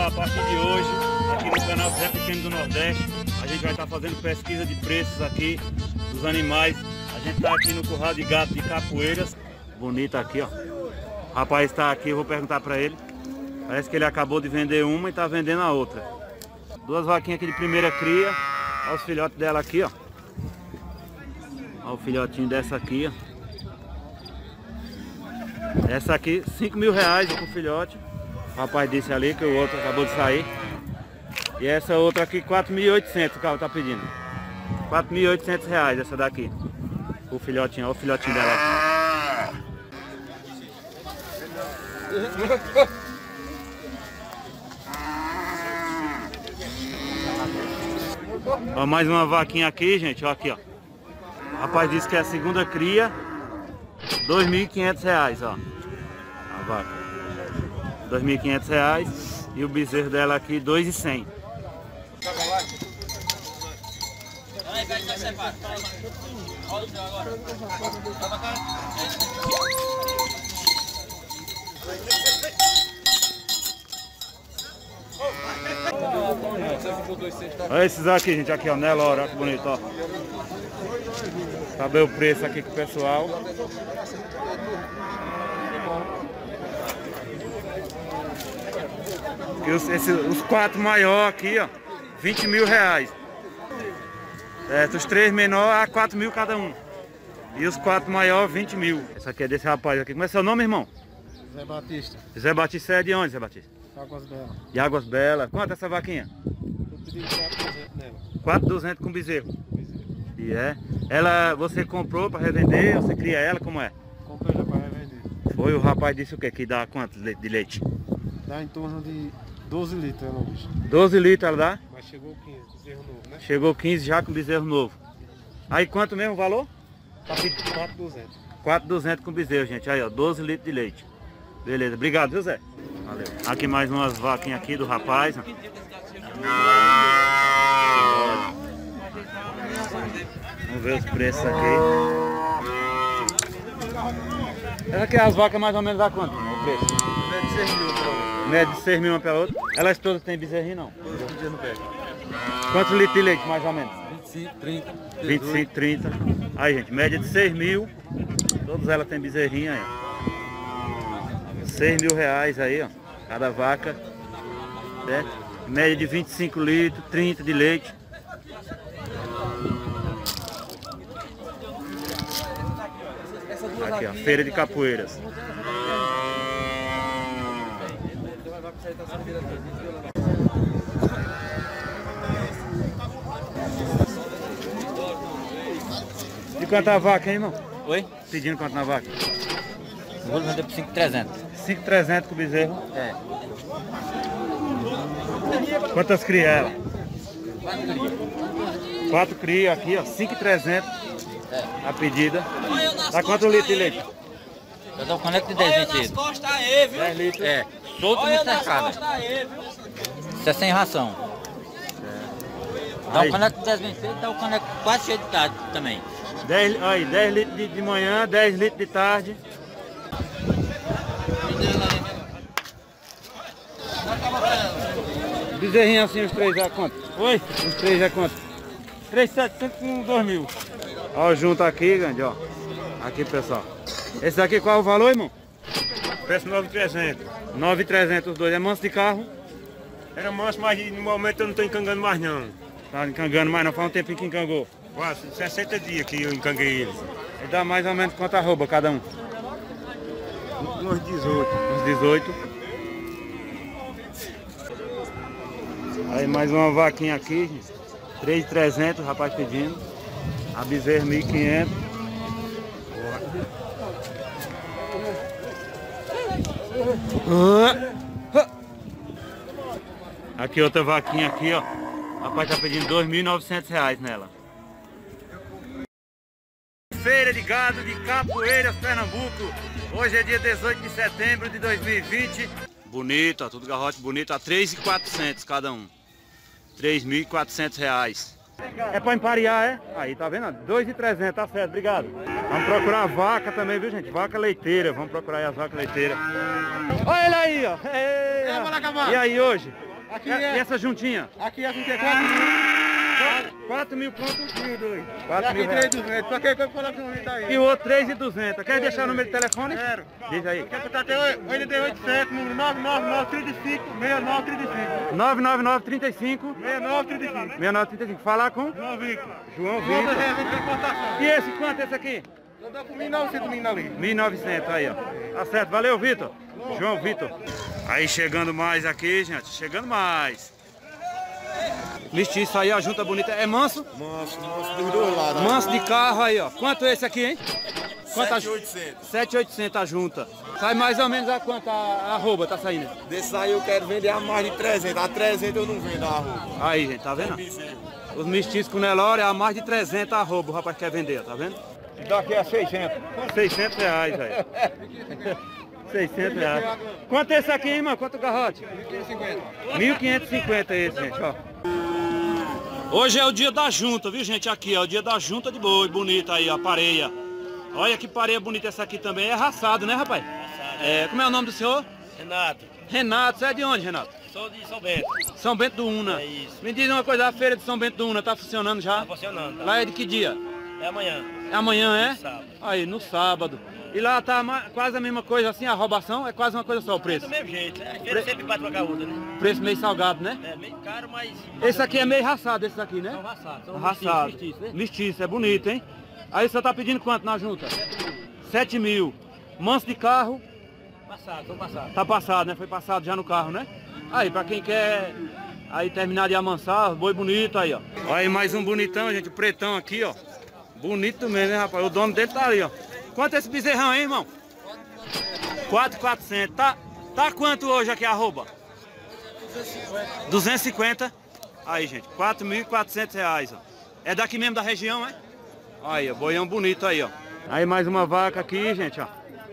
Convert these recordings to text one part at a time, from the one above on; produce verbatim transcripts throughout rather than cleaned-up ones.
estar a partir de hoje aqui no canal Zé Pequeno do Nordeste. A gente vai estar fazendo pesquisa de preços aqui dos animais. A gente está aqui no curral de gato de Capoeiras. Bonito aqui, ó. O rapaz está aqui, eu vou perguntar para ele. Parece que ele acabou de vender uma e está vendendo a outra. Duas vaquinhas aqui de primeira cria. Olha os filhotes dela aqui, ó. Olha o filhotinho dessa aqui, ó. Essa aqui, cinco mil reais pro filhote. O rapaz disse ali que o outro acabou de sair. E essa outra aqui, quatro mil e oitocentos o cara tá pedindo. quatro mil e oitocentos reais essa daqui. O filhotinho, olha o filhotinho dela aqui. Ó, mais uma vaquinha aqui, gente. Ó, aqui, ó. O rapaz disse que é a segunda cria. dois mil e quinhentos reais, ó. A vaca. dois mil e quinhentos reais. E o bezerro dela aqui, dois mil e cem. Olha esses aqui, gente. Aqui, ó. Nelore, olha que bonito, ó. Saber o preço aqui com o pessoal. Os, esse, os quatro maiores aqui, ó, vinte mil reais. É, os três menores a quatro mil cada um. E os quatro maiores, vinte mil. Essa aqui é desse rapaz aqui. Como é seu nome, irmão? Zé Batista. Zé Batista é de onde, Zé Batista? Águas Belas. De Águas Belas. Quanto é essa vaquinha? Eu pedi quatro mil e duzentos nela. quatro mil e duzentos com bezerro. E é. Ela, você comprou para revender? Você cria ela? Como é? Comprei ela para revender. Foi, o rapaz disse o quê? Que dá quanto de leite? Dá em torno de doze litros, ela hoje. doze litros ela dá? Mas chegou quinze, bezerro novo, né? Chegou quinze já com bezerro novo. Aí quanto mesmo o valor? quatro mil e duzentos. quatro mil e duzentos com bezerro, gente. Aí, ó, doze litros de leite. Beleza, obrigado, viu, Zé? Valeu. Aqui mais umas vaquinhas aqui do rapaz. Vamos ver os preços aqui. Essa aqui é as vacas mais ou menos dá quanto? O preço? Média de seis mil para outra. Média de seis mil uma para outra. Elas todas têm bezerrinho não? Todas com bezerro no pé. Quantos litros de leite mais ou menos? vinte e cinco, trinta. vinte e cinco, trinta. Aí gente, média de seis mil. Todas elas têm bezerrinho aí. seis mil reais aí, ó. Cada vaca. Certo? Média de vinte e cinco litros, trinta de leite. Aqui, ó, feira de Capoeiras. E quanto a vaca, hein, irmão? Oi? Pedindo quanto na vaca? Eu vou vender por cinco mil e trezentos. cinco mil e trezentos com o bezerro? É. Quantas cria ela? Quatro cria. Quatro cria aqui, ó, cinco mil e trezentos. É. A pedida. Dá quanto litro de leite? Eu dou com leite de dez litros. dez litros. É. Solto no cercado. Isso é sem ração. É. Dá um caneco de dez litros, dá um caneco quase cheio de tarde também. dez, aí, dez litros de, de manhã, dez litros de tarde. Bezerrinho assim, os três já quanto? Oi? Os três já quanto? três mil e setecentos com dois mil. Ó, junto aqui, grande, ó. Aqui, pessoal. Esse daqui qual é o valor, irmão? Peço nove mil e trezentos. nove mil e trezentos os dois. É manso de carro? Era manso, mas no momento eu não tô encangando mais, não. Tá encangando mais, não? Faz um tempinho que encangou? Quase sessenta dias que eu encanguei ele. E dá mais ou menos quanto arroba cada um? Uns dezoito. Uns dezoito. Aí mais uma vaquinha aqui. três mil e trezentos, rapaz pedindo. A bezerra mil e quinhentos. Aqui outra vaquinha aqui, ó. O rapaz tá pedindo dois mil e novecentos reais nela. Feira de gado de Capoeiras, Pernambuco. Hoje é dia dezoito de setembro de dois mil e vinte. Bonito, ó, tudo garrote bonito. A três mil e quatrocentos cada um. três mil e quatrocentos reais. É para emparear, é? Aí, tá vendo? dois mil e trezentos, tá certo, obrigado. Vamos procurar vaca também, viu, gente? Vaca leiteira, vamos procurar aí as vacas leiteiras. Olha ele aí, ó. Ei, e aí hoje? Aqui é, é... essa juntinha? Aqui é quatro mil pontos, um, dois. quatro mil três mil e duzentos. Só que aí eu coloco um tá aí. E o outro três mil e duzentos. Quer deixar o número de telefone? Quero. Diz aí. Quer botar até oito oito sete, número nove nove nove, três cinco, seis nove três cinco. nove nove nove, três cinco. seis nove três cinco. seis nove três cinco. Falar com? João Vitor. João Vitor. E esse quanto é esse aqui? Eu dou com mil e novecentos menino ali. mil e novecentos aí, ó. Tá certo. Valeu, Vitor. João Vitor. Aí chegando mais aqui, gente. Chegando mais. Listiço aí, ó, junta bonita. É manso? Manso, manso dos dois lados. Manso de carro aí, ó. Quanto é esse aqui, hein? sete mil e oitocentos. sete mil e oitocentos a junta. Sai mais ou menos a quanto a arroba tá saindo? Desse aí eu quero vender a mais de trezentos. A trezentos eu não vendo a arroba. Aí, gente, tá vendo? Os mestiços com Nelore, a mais de trezentos a arroba o rapaz quer vender, ó, tá vendo? E daqui é seiscentos. seiscentos reais, velho. seiscentos reais. Quanto é esse aqui, hein, irmão? Quanto o garrote? mil quinhentos e cinquenta. mil quinhentos e cinquenta esse, gente, ó. Hoje é o dia da junta, viu, gente? Aqui, ó, o dia da junta de boi, bonita aí, ó, pareia. Olha que pareia bonita essa aqui também. É raçado, né, rapaz? Raçado. É, como é o nome do senhor? Renato. Renato, você é de onde, Renato? Sou de São Bento. São Bento do Una. É isso. Me diz uma coisa, a feira de São Bento do Una tá funcionando já? Tá funcionando. Tá. Lá é de que dia? É amanhã. É amanhã, é? No sábado. Aí, no sábado. E lá tá quase a mesma coisa assim, a roubação é quase uma coisa só o preço. É do mesmo jeito, né? A feira sempre bate uma caúda, né? Preço meio salgado, né? É, meio caro, mas... Esse aqui é meio raçado, esse aqui, né? São raçados, são raçados. Mestiço, né? Mestiço, é bonito, hein? Aí você tá pedindo quanto na junta? sete mil. Manso de carro? Passado, tô passado. Tá passado, né? Foi passado já no carro, né? Aí, pra quem quer aí terminar de amansar, boi bonito aí, ó. Aí mais um bonitão, gente, o pretão aqui, ó. Bonito mesmo, né, rapaz? O dono dele tá ali, ó. Quanto é esse bezerrão, hein, irmão? quatro mil e quatrocentos. Tá, tá quanto hoje aqui, arroba? duzentos e cinquenta. duzentos e cinquenta. Aí, gente, quatro mil e quatrocentos reais, ó. É daqui mesmo da região, é? Aí, ó, boião bonito aí, ó. Aí mais uma vaca aqui, gente, ó.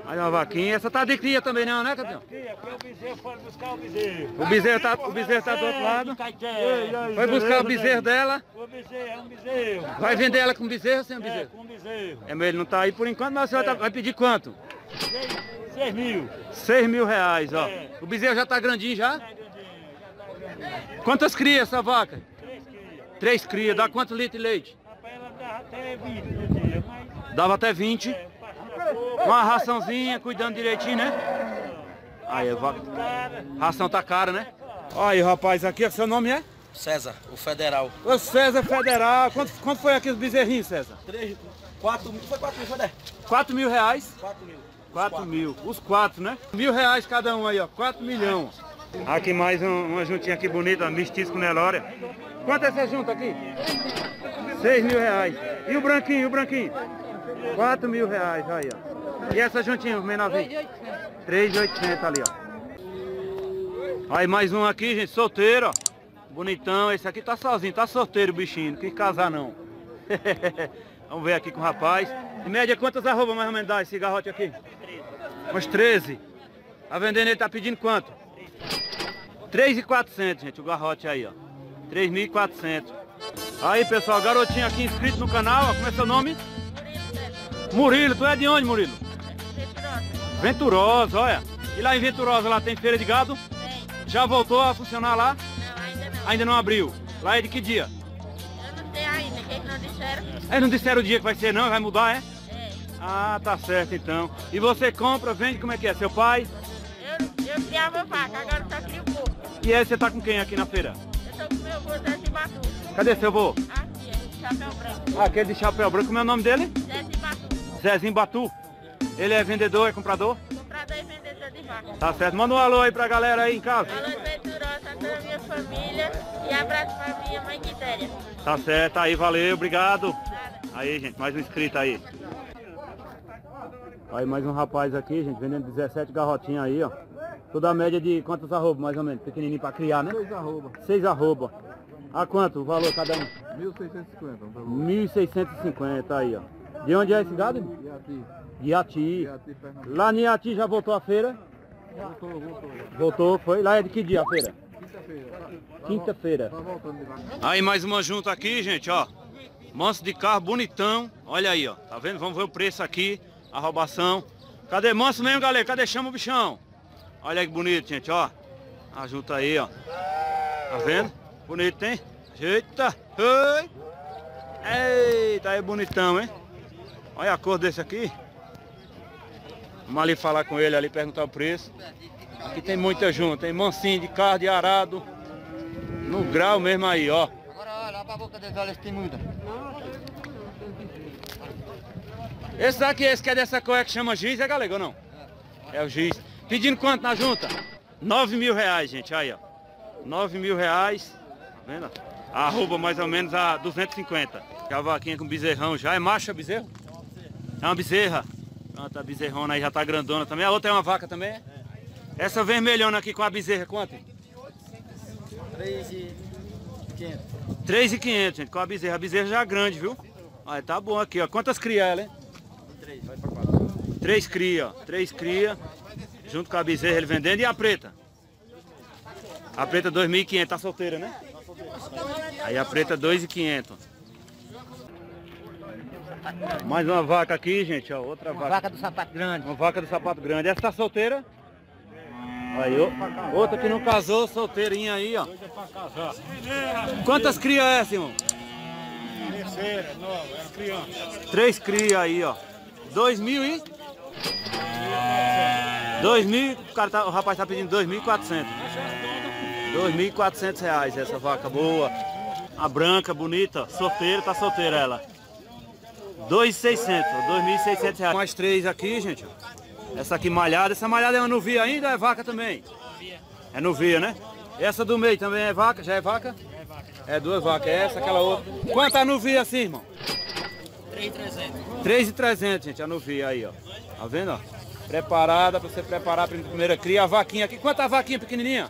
Mais uma vaquinha. Essa tá de cria também não, né, campeão? Cria, porque o bezerro foi buscar o bezerro. O bezerro tá, o bezerro tá do outro lado. Foi buscar o bezerro dela. O bezerro, é um bezerro. Vai vender ela com bezerro ou sem um bezerro? É, com bezerro. É, mas ele não tá aí por enquanto, mas o senhor tá, vai pedir quanto? seis mil. seis mil reais, ó. É. O bezerro já tá grandinho já? Tá grandinho. Quantas crias essa vaca? Três crias. Três crias. Dá quantos litros de leite? Dava até vinte por dia, mas... Dava até vinte. É, uma raçãozinha, cuidando direitinho, né? Aí, va... ração tá cara, né? Aí, rapaz, aqui, o seu nome é? César, o Federal. O César Federal. Quanto, quanto foi aqui os bezerrinhos, César? Três, quatro mil. Foi quatro mil, foi dez. Quatro mil reais? Quatro mil. Quatro, quatro mil. Os quatro, né? Mil reais cada um aí, ó. Quatro milhão. Aqui mais um, uma juntinha aqui bonita, mestiço com Nelore. Quanto é essa junta aqui? seis mil reais. E o branquinho, o branquinho? quatro mil reais, aí, ó. E essa juntinha, o menorzinho? três mil e oitocentos ali, ó. Aí mais um aqui, gente, solteiro, ó. Bonitão, esse aqui tá sozinho, tá solteiro o bichinho, não quis casar não. Vamos ver aqui com o rapaz. Em média, quantas arrobas mais ou menos dá esse garrote aqui? Umas treze. Tá vendendo, ele tá pedindo quanto? três mil e quatrocentos, gente, o garrote aí, ó. três mil e quatrocentos. Aí, pessoal, garotinho aqui inscrito no canal, ó, como é seu nome? Murilo. Murilo, tu é de onde, Murilo? Venturosa. Venturosa, olha. E lá em Venturosa, lá tem feira de gado? Tem. Já voltou a funcionar lá? Não, ainda não. Ainda não abriu. Lá é de que dia? Eu não sei ainda, que eles não disseram. Eles não disseram o dia que vai ser não, vai mudar, é? É. Ah, tá certo então. E você compra, vende, como é que é? Seu pai? Eu, eu criava vaca, agora tá crio porco. E aí, você tá com quem aqui na feira? Eu tô com meu avô, Zezinho Batu. Cadê seu avô? Aqui, é de chapéu branco. Aquele de chapéu branco, como é o nome dele? Zezinho Batu. Zezinho Batu. Ele é vendedor, é comprador? Comprador e vendedor de vaca. Tá certo. Manda um alô aí pra galera aí em casa. Alô, Venturosa, toda a minha família e abraço pra minha mãe Quitéria. Tá certo, aí, valeu, obrigado. Nada. Aí, gente, mais um inscrito aí. Aí, mais um rapaz aqui, gente, vendendo dezessete garrotinhas aí, ó. Toda a média de quantos arrobas, mais ou menos? Pequenininho pra criar, né? Seis arrobas. Seis arrobas. A quanto o valor cada um? mil seiscentos e cinquenta. mil seiscentos e cinquenta aí, ó. De onde é esse gado? Iati. Iati. Lá em Iati já voltou a feira? Voltou, voltou. Voltou, foi? Lá é de que dia a feira? Quinta-feira. Quinta-feira. Aí mais uma junta aqui, gente, ó. Manso de carro, bonitão. Olha aí, ó. Tá vendo? Vamos ver o preço aqui. A roubação. Cadê manso mesmo, galera? Cadê chama o bichão? Olha que bonito, gente, ó. A junta aí, ó. Tá vendo? Bonito, hein? Eita! Oi! Eita, é bonitão, hein? Olha a cor desse aqui. Vamos ali falar com ele, ali perguntar o preço. Aqui tem muita junta, tem mansinho de carne, de arado. No grau mesmo aí, ó. Agora olha lá pra boca deles, olha se tem muita. Esse daqui, esse que é dessa cor que chama giz, é galego ou não? É o giz. Pedindo quanto na junta? nove mil reais, gente, aí, ó. nove mil reais, tá vendo? Arroba mais ou menos a duzentos e cinquenta. Cavaquinha com bezerrão já. É macho, é bezerro? É uma bezerra. Pronto, a bezerrona aí já tá grandona também. A outra é uma vaca também? É. Essa vermelhona aqui com a bezerra, quanto? três e quinhentos. três e quinhentos, gente, com a bezerra. A bezerra já é grande, viu? Aí tá bom aqui, ó. Quantas cria ela, hein? Três, vai pra quatro. Três cria, ó. Três cria. Junto com a bezerra ele vendendo. E a preta? A preta dois mil e quinhentos, tá solteira, né? Aí a preta dois mil e quinhentos. Mais uma vaca aqui, gente, ó. Outra vaca. Uma vaca do sapato grande. Uma vaca do sapato grande. Essa tá solteira? Aí, outra que não casou, solteirinha aí, ó. Quantas cria é essa, irmão? Terceira, nova, é criança. Três cria aí, ó. Dois mil e... Dois mil, o, cara tá, o rapaz tá pedindo dois mil e quatrocentos. Dois mil e quatrocentos reais essa vaca boa. A branca, bonita, solteira, tá solteira ela. Dois e seiscentos, dois mil e seiscentos reais. Mais três aqui, gente, ó. Essa aqui malhada, essa malhada é uma novia ainda, é vaca também? É novia, né? Essa do meio também é vaca, já é vaca? É vaca. É duas vacas, é essa, aquela outra. Quanto a novia assim, irmão? três mil e trezentos. três mil e trezentos, gente, a novia aí, ó. Tá vendo, ó? Preparada pra você preparar pra primeira cria. A vaquinha aqui, quanto a vaquinha pequenininha?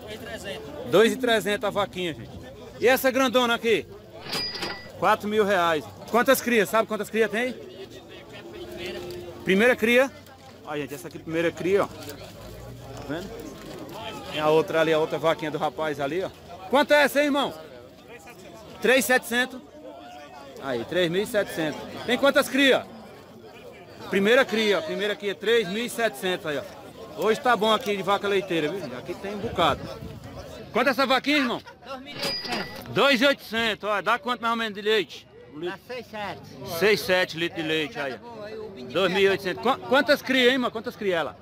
dois mil e trezentos. dois mil e trezentos a vaquinha, gente. E essa grandona aqui? quatro mil reais. Quantas crias, sabe quantas crias tem? Primeira cria. Olha, gente, essa aqui primeira cria, ó. Tá vendo? Tem a outra ali, a outra vaquinha do rapaz ali, ó. Quanto é essa, hein, irmão? três mil e setecentos. Aí, três mil e setecentos. Tem quantas cria? Primeira cria, ó. Primeira aqui é três mil e setecentos aí, ó. Hoje tá bom aqui de vaca leiteira, viu? Aqui tem um bocado. Quanto é essa vaquinha, irmão? dois mil e oitocentos. Ó, dá quanto mais ou menos de leite? seis vírgula sete litros de leite aí. dois mil e oitocentos. Quantas cria, hein, mano? Quantas cria ela?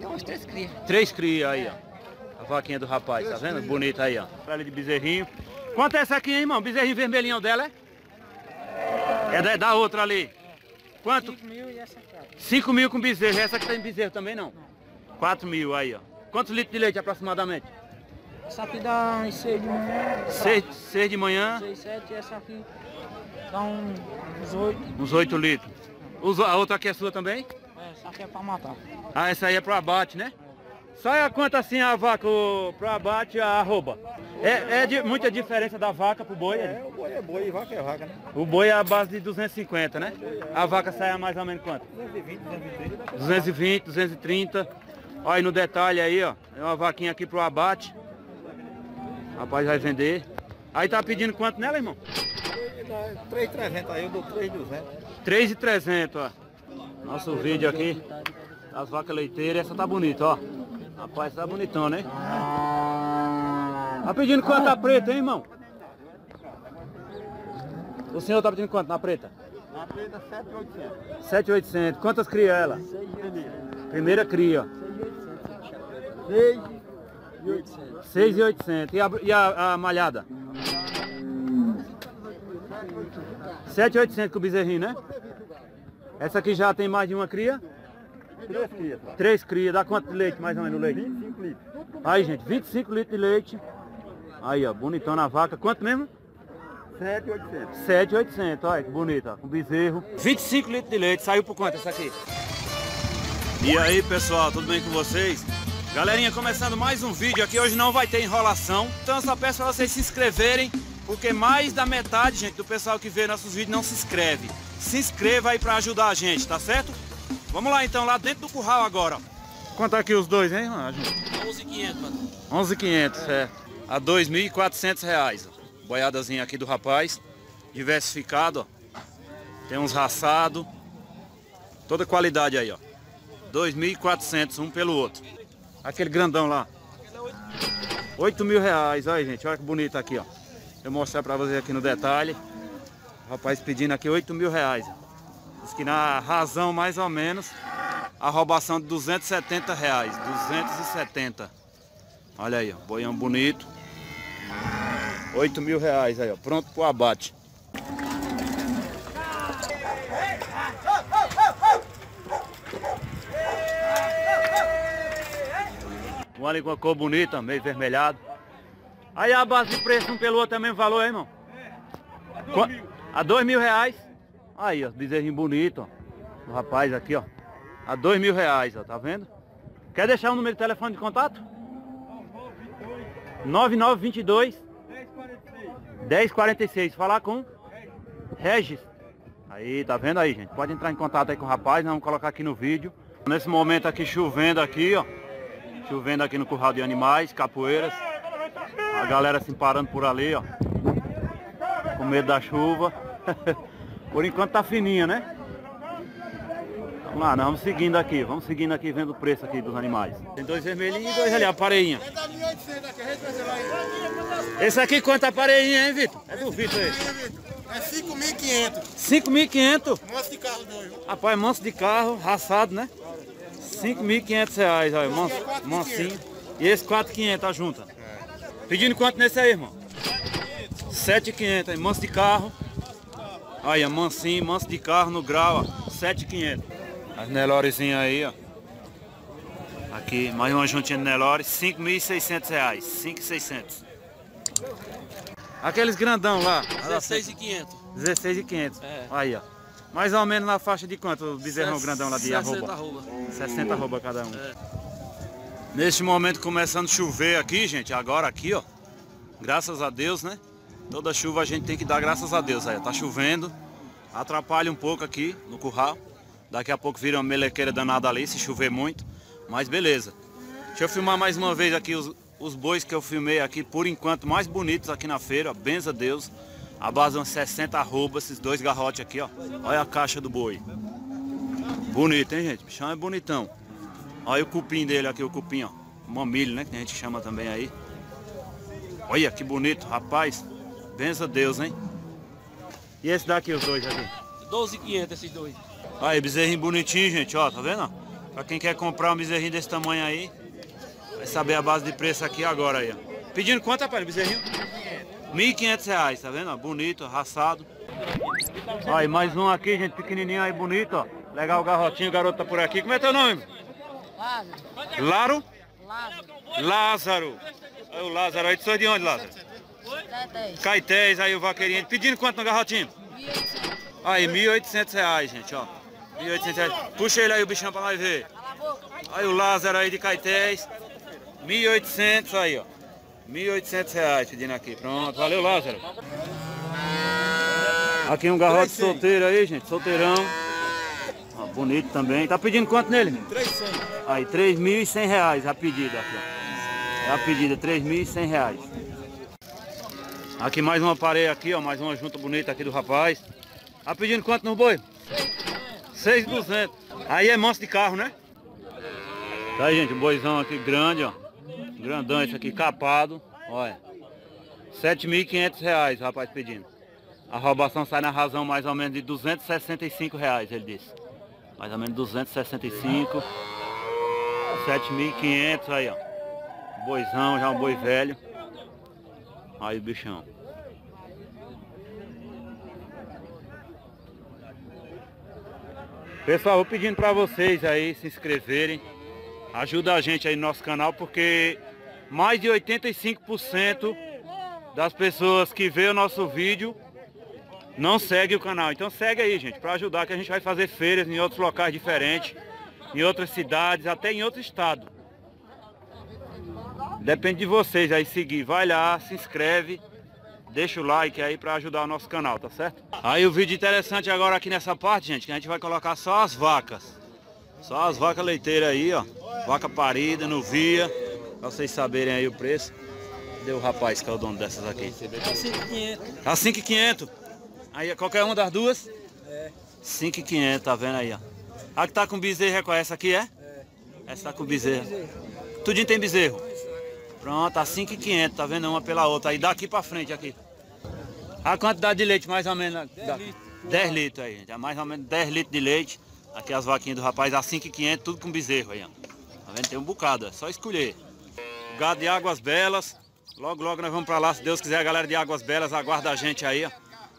Tem umas três cria. Três cria aí, ó. A vaquinha do rapaz, tá vendo? Bonita aí, ó. Ela de bezerrinho. Quanto é essa aqui, hein, irmão? Bezerrinho vermelhinho dela, é? É da, da outra ali. Quanto? cinco mil e essa aqui. cinco mil com bezerro. Essa aqui tem bezerro também, não? quatro mil aí, ó. Quantos litros de leite aproximadamente? Essa aqui dá às seis de manhã. seis de manhã? seis, sete. Essa aqui dá uns oito. Uns oito litros. A outra aqui é sua também? É, essa aqui é para matar. Ah, essa aí é para abate, né? É. Sai a quanto assim a vaca para abate a arroba? É, é de, muita diferença da vaca pro boi? É, o boi é boi e vaca é vaca, né? O boi é a base de duzentos e cinquenta, né? A vaca sai a mais ou menos quanto? duzentos e vinte, duzentos e trinta. duzentos e vinte, duzentos e trinta. Olha aí no detalhe aí, ó. É uma vaquinha aqui pro abate. Rapaz vai vender. Aí tá pedindo quanto nela, irmão? três mil e trezentos, aí eu dou três mil e duzentos. três mil e trezentos, ó. Nosso vídeo aqui, as vacas leiteiras. Essa tá bonita, ó. Rapaz, tá bonitão, né? Tá pedindo quanto na preta, hein, irmão? O senhor tá pedindo quanto na preta? Na preta, sete mil e oitocentos. sete mil e oitocentos. Quantas cria ela? Primeira cria, ó. seis mil e oitocentos. E a, e a, a malhada? sete mil e oitocentos com o bezerrinho, né? Essa aqui já tem mais de uma cria? Três crias. Três crias. Dá quanto de leite mais ou menos o leite? vinte e cinco litros. Aí, gente, vinte e cinco litros de leite. Aí, ó, bonitona a vaca. Quanto mesmo? sete mil e oitocentos. sete mil e oitocentos, olha que bonita. Com bezerro. vinte e cinco litros de leite. Saiu por quanto essa aqui? E aí, pessoal, tudo bem com vocês? Galerinha, começando mais um vídeo aqui. Hoje não vai ter enrolação. Então eu só peço pra vocês se inscreverem. Porque mais da metade, gente, do pessoal que vê nossos vídeos não se inscreve. Se inscreva aí pra ajudar a gente, tá certo? Vamos lá então, lá dentro do curral agora. Quanto aqui os dois, hein, mano? onze mil e quinhentos, mano. onze mil e quinhentos, é. A dois mil e quatrocentos reais. Boiadazinha aqui do rapaz. Diversificado, ó. Tem uns raçados. Toda qualidade aí, ó. dois mil e quatrocentos, um pelo outro. Aquele grandão lá. oito mil reais. Olha, gente, olha que bonito aqui, ó. Eu vou mostrar pra vocês aqui no detalhe. O rapaz pedindo aqui oito mil reais. Diz que na razão, mais ou menos, a roubação de duzentos e setenta reais. duzentos e setenta. Olha aí, ó. Boião bonito. oito mil reais aí, ó. Pronto pro abate. Um ali com a cor bonita, meio vermelhado. Aí a base de preço um pelo outro é mesmo valor, hein, irmão? É, a dois mil. A dois mil reais. Aí, ó, bezerrinho bonito, ó. O rapaz aqui, ó. A dois mil reais, ó, tá vendo? Quer deixar o número de telefone de contato? nove nove dois dois, um zero quatro seis. Falar com? Regis. Aí, tá vendo aí, gente? Pode entrar em contato aí com o rapaz, nós vamos colocar aqui no vídeo. Nesse momento aqui, chovendo aqui, ó. Chovendo aqui no curral de animais, Capoeiras. A galera se parando por ali, ó. Com medo da chuva. Por enquanto tá fininha, né? Vamos lá, nós vamos seguindo aqui. Vamos seguindo aqui, vendo o preço aqui dos animais. Tem dois vermelhinhos e dois ali, a pareinha. Esse aqui quanto a pareinha, hein, Vitor? É do Vitor esse. É cinco mil e quinhentos. cinco mil e quinhentos? Manso de carro doido. Rapaz, manso de carro, raçado, né? cinco mil e quinhentos reais, olha, mansinho. E esse quatro mil e quinhentos, a junta. É. Pedindo quanto nesse aí, irmão? sete mil e quinhentos, aí, manso de carro. Olha, mansinho, manso de carro no grau, ó. sete mil e quinhentos. As Nelorezinhas aí, ó. Aqui, mais uma juntinha de Nelore, cinco mil e seiscentos reais. cinco mil e seiscentos. Aqueles grandão lá. dezesseis mil e quinhentos. dezesseis mil e quinhentos. É. Aí, ó. Mais ou menos na faixa de quanto o bezerrão grandão lá de sessenta arroba? sessenta arroba cada um. É. Neste momento começando a chover aqui, gente. Agora aqui, ó. Graças a Deus, né? Toda chuva a gente tem que dar graças a Deus. Aí, tá chovendo. Atrapalha um pouco aqui no curral. Daqui a pouco vira uma melequeira danada ali, se chover muito. Mas beleza. Deixa eu filmar mais uma vez aqui os, os bois que eu filmei aqui, por enquanto, mais bonitos aqui na feira. Benza a Deus. A base é uns sessenta arroba, esses dois garrotes aqui, ó. Olha a caixa do boi. Bonito, hein, gente? O bichão é bonitão. Olha o cupim dele aqui, o cupim, ó. Mamilho, né? Que a gente chama também aí. Olha que bonito, rapaz. Benza a Deus, hein? E esse daqui, os dois aqui? doze mil e quinhentos esses dois. Aí, bezerrinho bonitinho, gente, ó. Tá vendo? Pra quem quer comprar um bezerrinho desse tamanho aí, vai saber a base de preço aqui agora aí, ó. Pedindo quanto, rapaz, bezerrinho? mil e quinhentos reais, tá vendo? Bonito, raçado. Aí, mais um aqui, gente, pequenininho aí, bonito, ó. Legal o garrotinho, o garoto tá por aqui. Como é teu nome? Lázaro. Lázaro? Lázaro. Aí o Lázaro, aí tu sou de onde, Lázaro? Caetés. Caetés, aí o vaqueirinho. Pedindo quanto no garrotinho? mil e oitocentos. Aí, mil e oitocentos reais, gente, ó. mil e oitocentos reais. Puxa ele aí o bichão pra nós ver. Aí o Lázaro aí de Caetés. mil e oitocentos aí, ó. mil e oitocentos reais pedindo aqui, pronto, valeu Lázaro. Aqui um garrote solteiro aí, gente, solteirão. Ó, bonito também, tá pedindo quanto nele? três mil e cem. Aí, três mil e cem reais a pedida aqui, ó. É a pedida, três mil e cem reais. Aqui mais uma pareia aqui, ó, mais uma junta bonita aqui do rapaz. Tá pedindo quanto no boi? seis mil e duzentos. Aí é monstro de carro, né? Tá aí, gente, um boizão aqui grande, ó. Grandão esse aqui, capado, olha, sete mil e quinhentos reais o rapaz pedindo. A roubação sai na razão mais ou menos de duzentos e sessenta e cinco reais, ele disse. Mais ou menos duzentos e sessenta e cinco, sete mil e quinhentos aí, ó. Boizão, já um boi velho. Aí o bichão. Pessoal, vou pedindo pra vocês aí se inscreverem. Ajuda a gente aí no nosso canal, porque mais de oitenta e cinco por cento das pessoas que vê o nosso vídeo não segue o canal. Então segue aí, gente, para ajudar, que a gente vai fazer feiras em outros locais diferentes, em outras cidades, até em outro estado. Depende de vocês aí seguir. Vai lá, se inscreve, deixa o like aí para ajudar o nosso canal, tá certo? Aí o vídeo interessante agora aqui nessa parte, gente, que a gente vai colocar só as vacas. Só as vacas leiteiras aí, ó. Vaca parida, no via. Pra vocês saberem aí o preço. Deu o rapaz que é o dono dessas aqui. Tá cinco mil e quinhentos. Aí qualquer uma das duas? É. cinco mil e quinhentos, tá vendo aí, ó. A que tá com bezerro é qual? Essa aqui é? É. Essa tá com bezerro. Tudinho tem bezerro. Pronto, a cinco e quinhentos, tá vendo? Uma pela outra. Aí daqui pra frente, aqui. A quantidade de leite, mais ou menos... dez litros aí, gente. Mais ou menos dez litros de leite. Aqui as vaquinhas do rapaz, a cinco e quinhentos, tudo com bezerro aí, ó. Tá vendo? Tem um bocado, é só escolher. O gado de Águas Belas. Logo, logo nós vamos pra lá, se Deus quiser. A galera de Águas Belas aguarda a gente aí, ó.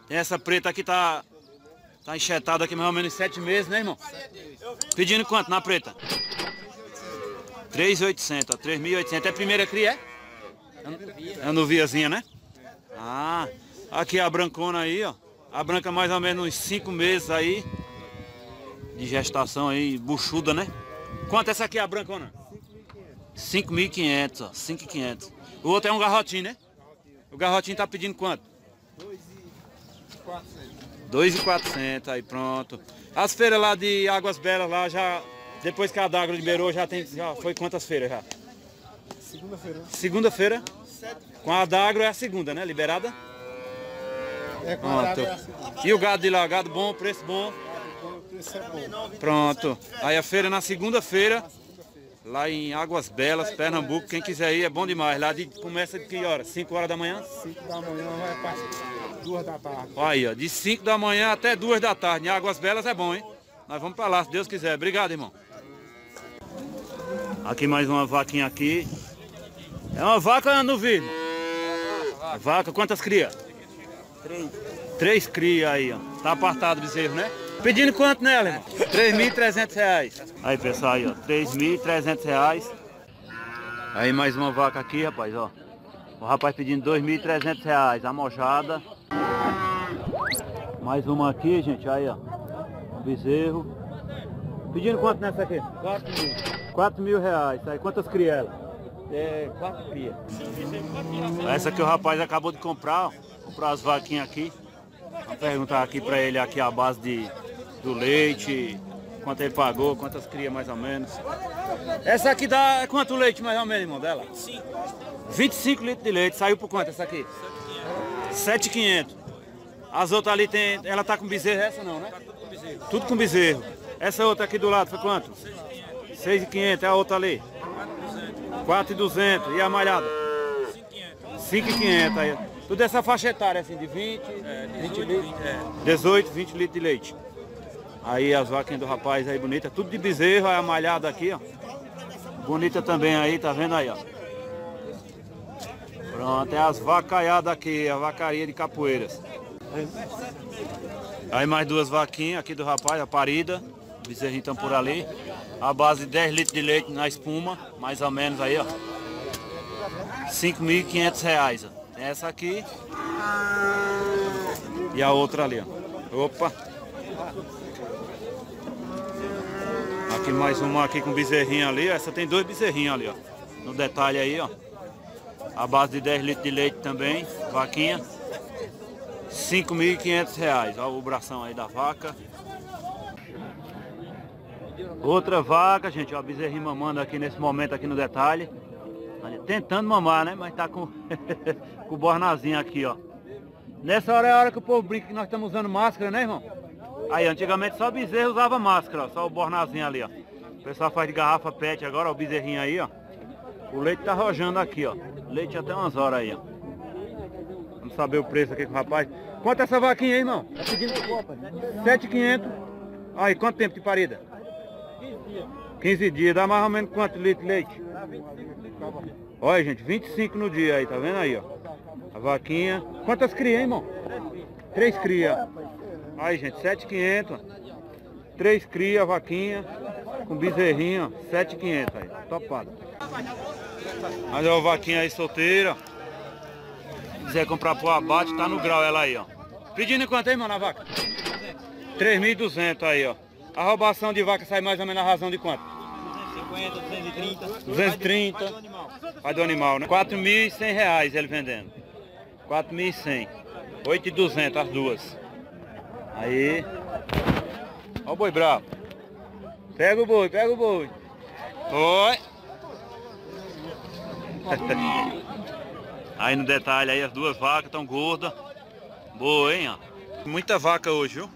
Tem essa preta aqui, tá... Tá enxetada aqui mais ou menos sete meses, né, irmão? Pedindo quanto na preta? três mil e oitocentos, ó, três mil e oitocentos. É a primeira cria, é? É a noviazinha, né? Ah, aqui a brancona aí, ó. A branca mais ou menos uns cinco meses aí de gestação aí, buchuda, né? Quanto é essa aqui, a brancona? cinco mil e quinhentos, ó, cinco mil e quinhentos. O outro é um garrotinho, né? O garrotinho tá pedindo quanto? dois mil e quatrocentos, aí pronto. As feiras lá de Águas Belas lá já... Depois que a Adagro liberou, já tem, já foi quantas feiras já? Segunda-feira. Segunda-feira? Com a Adagro é a segunda, né? Liberada? É, com a Adagro é a segunda. E o gado de lá? Gado bom, preço bom? Pronto. Aí a feira na segunda-feira, lá em Águas Belas, Pernambuco. Quem quiser ir é bom demais. Lá de, começa de que horas? cinco horas da manhã? cinco da manhã, vai para duas da tarde. Aí, ó, de cinco da manhã até duas da tarde. Em Águas Belas é bom, hein? Nós vamos para lá, se Deus quiser. Obrigado, irmão. Aqui mais uma vaquinha aqui. É uma vaca no vidro. Vaca, vaca, quantas cria? Três. Três cria aí, ó. Tá apartado o bezerro, né? Pedindo quanto nela, irmão? três mil e trezentos reais. Aí, pessoal, aí, ó. três mil e trezentos reais. Aí mais uma vaca aqui, rapaz, ó. O rapaz pedindo dois mil e trezentos reais. Amojada. Mais uma aqui, gente, aí, ó. Um bezerro. Pedindo quanto nessa aqui? quatro mil. quatro mil reais, tá aí. Quantas cria ela? É, quatro cria. Essa que o rapaz acabou de comprar, ó. Comprar as vaquinhas aqui. Vou perguntar aqui pra ele aqui a base de, do leite, quanto ele pagou, quantas cria mais ou menos. Essa aqui dá quanto leite mais ou menos, irmão, dela? vinte e cinco litros de leite. Saiu por quanto essa aqui? sete mil e quinhentos. As outras ali tem... Ela tá com bezerro essa não, né? Tá tudo com bezerro. Tudo com bezerro. Essa outra aqui do lado foi quanto? seis mil e quinhentos, é a outra ali? quatro mil e duzentos. E a malhada? cinco mil e quinhentos aí. Tudo essa faixa etária assim, de vinte, dezoito, vinte litros de leite. Aí as vaquinhas do rapaz aí, bonita. Tudo de bezerro, aí a malhada aqui, ó. Bonita também aí, tá vendo aí, ó. Pronto, é as vacaiadas aqui, a vacaria de Capoeiras. Aí mais duas vaquinhas aqui do rapaz, a parida. Bezerrinho então por ali. A base de dez litros de leite na espuma, mais ou menos aí, ó. cinco mil e quinhentos reais, ó. Tem essa aqui. E a outra ali, ó. Opa! Aqui mais uma aqui com bezerrinho ali, ó. Essa tem dois bezerrinhos ali, ó. No detalhe aí, ó. A base de dez litros de leite também, vaquinha. cinco mil e quinhentos reais, ó, o bração aí da vaca. Outra vaca, gente, ó, bezerrinho mamando aqui nesse momento, aqui no detalhe. Tentando mamar, né? Mas tá com, com o bornazinho aqui, ó. Nessa hora é a hora que o povo brinca que nós estamos usando máscara, né, irmão? Aí, antigamente só bezerro usava máscara, ó, só o bornazinho ali, ó. O pessoal faz de garrafa pet agora, ó, o bezerrinho aí, ó. O leite tá rojando aqui, ó. Leite até umas horas aí, ó. Vamos saber o preço aqui com o rapaz. Quanto é essa vaquinha aí, irmão? Tá pedindo sete mil e quinhentos. Aí, quanto tempo de parida? quinze dias, dá mais ou menos quanto litro de leite? Olha, gente, vinte e cinco no dia aí, tá vendo aí, ó. A vaquinha. Quantas cria, hein, irmão? Três cria. Aí, gente, sete mil e quinhentos. Três cria, a vaquinha. Com bezerrinho, ó. sete mil e quinhentos aí, topado. Mas ó, a vaquinha aí solteira. Se quiser comprar pro abate, tá no grau ela aí, ó. Pedindo quanto, hein, irmão, na vaca? três mil e duzentos aí, ó. A roubação de vaca sai mais ou menos na razão de quanto? duzentos e cinquenta, duzentos e trinta. duzentos e trinta. Vai do animal. Vai do animal, né? quatro mil e cem reais ele vendendo. quatro mil e cem. oito mil e duzentos as duas. Aí. Ó o boi bravo. Pega o boi, pega o boi. Oi. Aí no detalhe aí as duas vacas estão gordas. Boa, hein, ó. Muita vaca hoje, viu?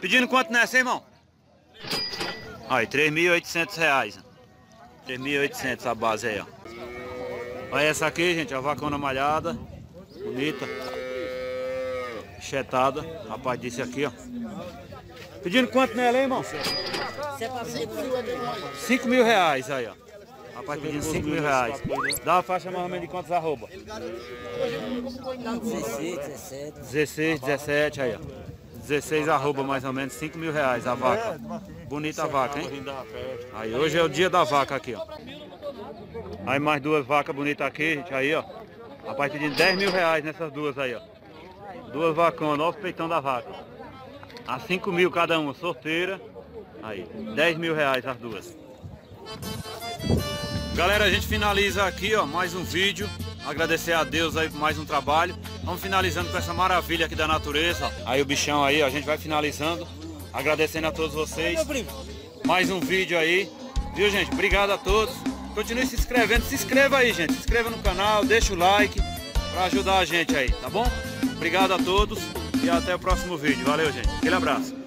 Pedindo quanto nessa, hein, irmão? Aí, três mil e oitocentos reais. três mil e oitocentos a base aí, ó. Olha essa aqui, gente, a vacona malhada, bonita, chetada. Rapaz, disse aqui, ó. Pedindo quanto nela, hein, irmão? cinco mil reais aí, ó. Rapaz, pedindo cinco mil reais. Dá uma faixa mais ou menos de quantos arroba? dezesseis, dezessete. dezesseis, dezessete, aí, ó. dezesseis arroba mais ou menos, cinco mil reais a vaca. Bonita a vaca, hein? Aí, hoje é o dia da vaca aqui, ó. Aí mais duas vacas bonitas aqui, gente, aí, ó. Rapaz, pedindo dez mil reais nessas duas aí, ó. Duas vaconas, ó, o peitão da vaca. A cinco mil cada uma, sorteira. Aí, dez mil reais as duas. Galera, a gente finaliza aqui, ó, mais um vídeo. Agradecer a Deus aí por mais um trabalho. Vamos finalizando com essa maravilha aqui da natureza. Aí o bichão aí, ó, a gente vai finalizando. Agradecendo a todos vocês. Mais um vídeo aí. Viu, gente? Obrigado a todos. Continue se inscrevendo. Se inscreva aí, gente. Se inscreva no canal, deixa o like pra ajudar a gente aí, tá bom? Obrigado a todos e até o próximo vídeo. Valeu, gente. Aquele abraço.